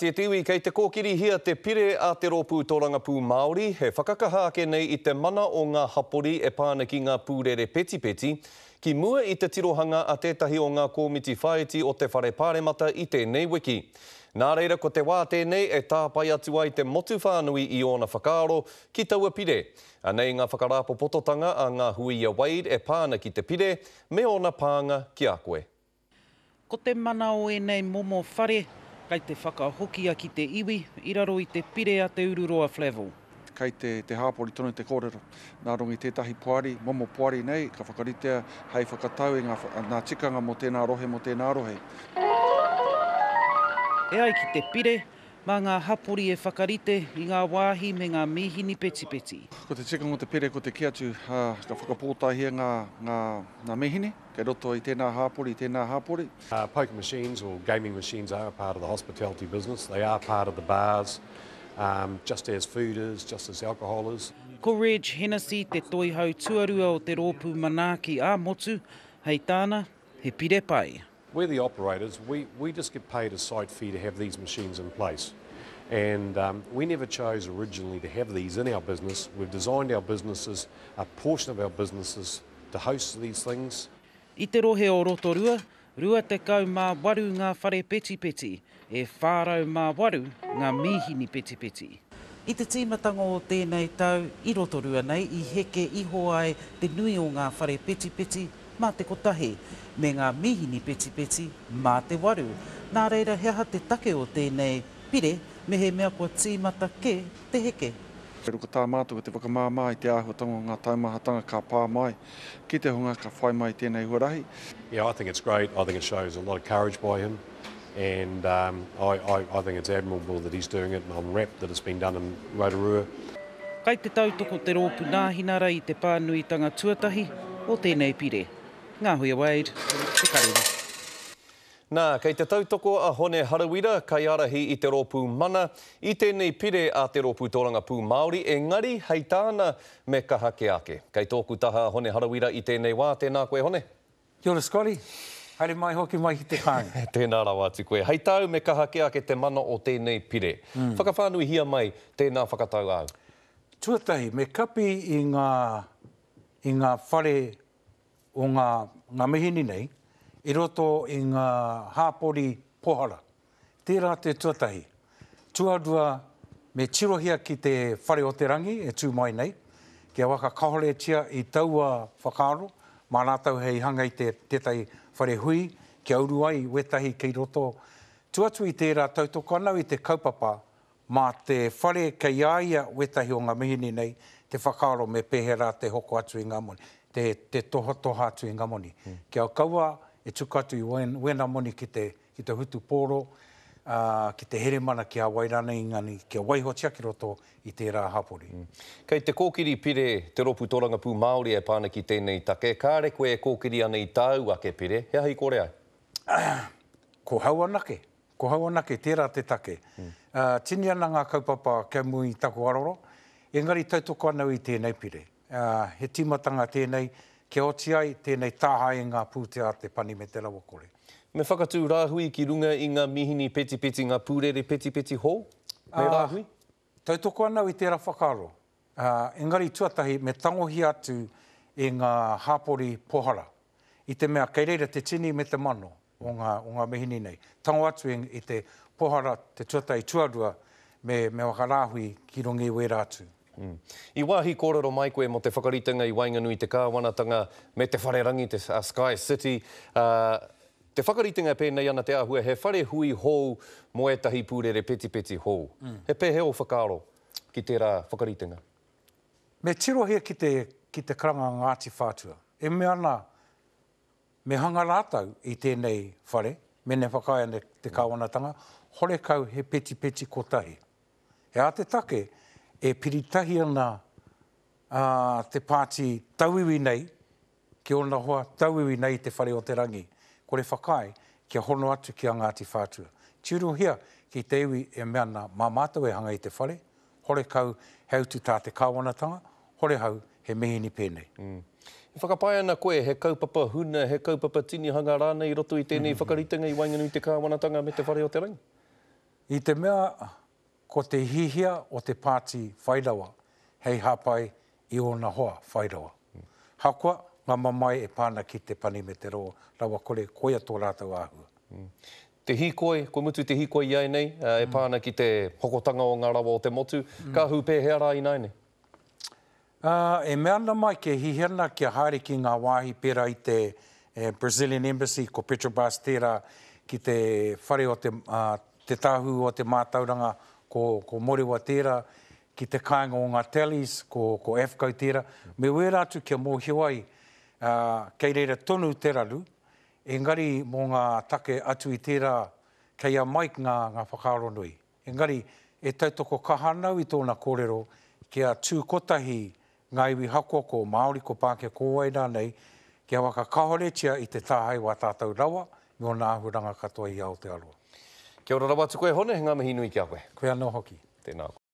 Te Tiwi kei te kōkiri hia te pire a te rōpū tōrangapū Māori, he whakakaha ake nei I te mana o ngā hapori e pāna ki ngā pūrere petipeti, ki mua I te tirohanga a tētahi o ngā kōmiti whaeti o te whare pāremata I tēnei wiki. Nā reira, ko te wā tēnei e tāpai atu ai te motu whānui I ōna whakaaro ki taua pire. A nei ngā whakarāpopototanga a ngā huia waid e pāna ki te pire, me ōna pānga ki a koe. Ko te mana o enei momo whare, kei te whakahokia ki te iwi, iraro I te pire a Te Ururoa Flavell. Kei te hāpori tonu te kōrero. Nā rongi tētahi poari, momo poari nei, ka whakaritea hei whakatau e ngā tikanga mo tēnā rohe, mo tēnā rohe. E ai ki te pire, mā ngā hapori e whakarite I ngā wāhi me ngā mihini petipeti. Ko te tikanga o te pire, ko te kiatu, ka whakapōtahia ngā mihini. Kei roto I tēnā hāpori, tēnā hāpori. Poker machines or gaming machines are a part of the hospitality business. They are part of the bars, just as food is, just as alcohol is. Ko Ridge Hennessy te toihau tuarua o te rōpū manaaki a motu, hei tāna, he pire pai. We're the operators. We just get paid a site fee to have these machines in place. And we never chose originally to have these in our business. We've designed our businesses, a portion of our businesses, to host these things. I te rohe o Rotorua, 28 ngā whare petipeti, e 48 ngā mihini petipeti. I te tīmatanga o tēnei tau I Rotorua nei, I heke iho ai te nui o ngā whare petipeti mā te kotahi, me ngā mihini petipeti mā te 8. Nā reira, he aha te take o tēnei pire, me he mea kua tīmata ke te heke. Ko tā mātua te whakamāmā I te āhuatango ngā taumahatanga ka pā mai, ki te hunga ka whai mai tēnei huarahi. Yeah, I think it's great. I think it shows a lot of courage by him. And I think it's admirable that he's doing it, and I'm rapt that it's been done in Rotorua. Kei te tautoko te rōpū nāhinara I te pānuitanga tuatahi o tēnei pire. Ngā Huia Wade, te karina. Nā, kei te tautoko a Hone Harawira, kai arahi I te rōpū mana, I tēnei pire a te rōpū tōrangapū Māori, engari hei tāna me ka hakeake. Kei tōku taha Hone Harawira I tēnei wā, tēnā koe Hone. Kia ora, Scotty. Haere mai hoki mai ki te kāne. Tēnā rawa atu koe. Hei tāu me ka hakeake te mana o tēnei pire. Whakawhānui hia mai, tēnā whakatau au. Tuatahi, me kapi i ngā whare o ngā mihini nei, I roto I ngā hāpori pohara. Tērā te tuatahi. Tuarua me tirohia ki te whare o te rangi, e tū mai nei. Kia waka kahore tia I taua whakaaro. Mā rātau hei hanga I tētai whare hui. Kia uruai wetahi ki roto. Tuatu I tērā tautoko anau I te kaupapa. Mā te whare kei aia wetahi o ngā mihini nei. Te whakaaro me pēhera te hoko atu I ngā moni. Te toha atu I ngā moni. Kia kaua e tuka atu I wena moni ki te hutu pōro, ki te heremana ki a wairana ingani, ki a waihotia ki roto I tērā hapori. Kei te kōkiri pire, te rōpū tōrangapū Māori e pāna ki tēnei take, kāre koe e kōkiri ana I tāu ake pire, hea hei kore ai? Ko hau anake, tērā te take. Tini ana ngā kaupapa kia mui tako aroro, engari tautoko anau I tēnei pire. He timatanga tēnei, kia oti ai, tēnei tāha e ngā pūtea te pani me te rawa kore. Me whakatū rāhui ki runga I ngā mihini petipeti, ngā pūrere petipeti hou? Me rāhui? Tautoko anau I tērā whakaaro. Engari tuatahi, me tangohi atu e ngā hāpori pohara. I te mea, kei reira te tini me te mano o ngā mihini nei. Tango atu I te pohara, te tuatahi tuarua, me wakarāhui ki rungi wera atu. I wāhi kōrero mai koe mo te whakaritanga I Wainganui te kāwanatanga me te wharerangi te Sky City. Te whakaritanga pēnei ana te āhua, he whare hui hou mo e tahi pūrere petipeti hou. He pēheo whakaaro ki tērā whakaritanga? Me tirohia ki te karanga Ngāti Whātua. E mea nā, me hanga rātau I tēnei whare, me ne whakaia te kāwanatanga, hore kau he petipeti kotahi. He a te take, e piritahi ana te pāti tauiwi nei, ki ona hoa tauiwi nei te whare o te rangi. Kore whakai, kia hono atu kia Ngāti Whātua. Tiuruhia ki te iwi e mea nā māmātau e hanga I te whare, hore kau hautu tā te kāwanatanga, hore hau he mihini pēnei. I whakapai ana koe, he kaupapa huna, he kaupapa tini hanga rānei roto I tēnei whakaritanga I Wainganui te kāwanatanga me te whare o te rangi? I te mea, ko te hihia o te pāti whairawa, hei hāpai I ona hoa whairawa. Hakoa, ngā mamai e pāna ki te pani me te roa, rawa kore koia tō rātou āhua. Te hīkoi, ko mutu te hīkoi iai nei, e pāna ki te hokotanga o ngā rawa o te motu, ka hu pēhea rā I nai nei? E mea na mai ke hihena kia haere ki ngā wāhi pēra I te Brazilian Embassy ko Petro Bass tērā ki te whare o te tāhu o te mātauranga ko Moriwa tērā, ki te kāinga o ngā tellies ko AFCO tērā. Me wera atu kia mōhio ai kei reira tonu teraru, engari mō ngā take atu I tērā kei a mai ngā whakaaro nui. Engari e tautoko kahanau I tōna kōrero kia tūkotahi ngā iwi hakoa ko Māori ko Pākehā kōwai nā nei, kia waka kahoretia I te tāhai wā tātou rawa, mō nā ahuranga katoa I Aotearoa. Kia ora rawa atu koe, Hone, ngā mihi nui kia koe. Koe anō hoki. Tēnā koe.